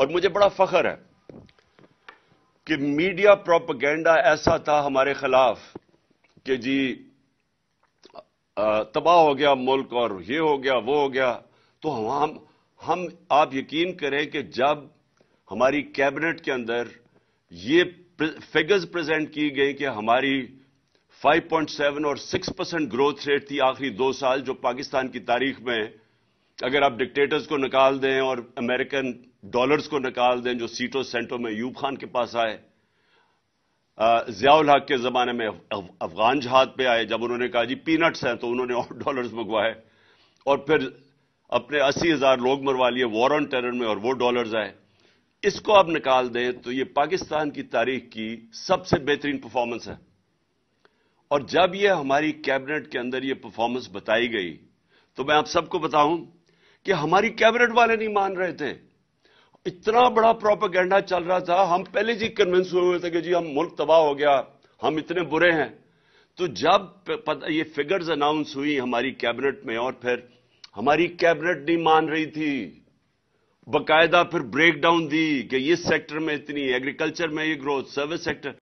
और मुझे बड़ा फख्र है कि मीडिया प्रोपेगेंडा ऐसा था हमारे खिलाफ कि जी तबाह हो गया मुल्क और ये हो गया वो हो गया। तो हम आप यकीन करें कि जब हमारी कैबिनेट के अंदर ये फिगर्स प्रेजेंट की गई कि हमारी 5.7 और 6% ग्रोथ रेट थी आखिरी 2 साल, जो पाकिस्तान की तारीख में अगर आप डिक्टेटर्स को निकाल दें और अमेरिकन डॉलर्स को निकाल दें जो सीटों सेंटों में यूब खान के पास आए, जियाउल हक के जमाने में अफगान जहाज पे आए, जब उन्होंने कहा जी पीनट्स हैं तो उन्होंने और डॉलर्स मंगवाए और फिर अपने 80,000 लोग मरवा लिए वॉर ऑन टेरर में और वो डॉलर्स आए। इसको आप निकाल दें तो ये पाकिस्तान की तारीख की सबसे बेहतरीन परफॉर्मेंस है। और जब ये हमारी कैबिनेट के अंदर ये परफॉर्मेंस बताई गई तो मैं आप सबको बताऊं कि हमारी कैबिनेट वाले नहीं मान रहे थे। इतना बड़ा प्रोपेगेंडा चल रहा था, हम पहले जी कन्विंस हुए थे कि जी हम मुल्क तबाह हो गया, हम इतने बुरे हैं। तो जब ये फिगर्स अनाउंस हुई हमारी कैबिनेट में और फिर हमारी कैबिनेट नहीं मान रही थी, बकायदा फिर ब्रेकडाउन दी कि ये सेक्टर में इतनी, एग्रीकल्चर में ये ग्रोथ, सर्विस सेक्टर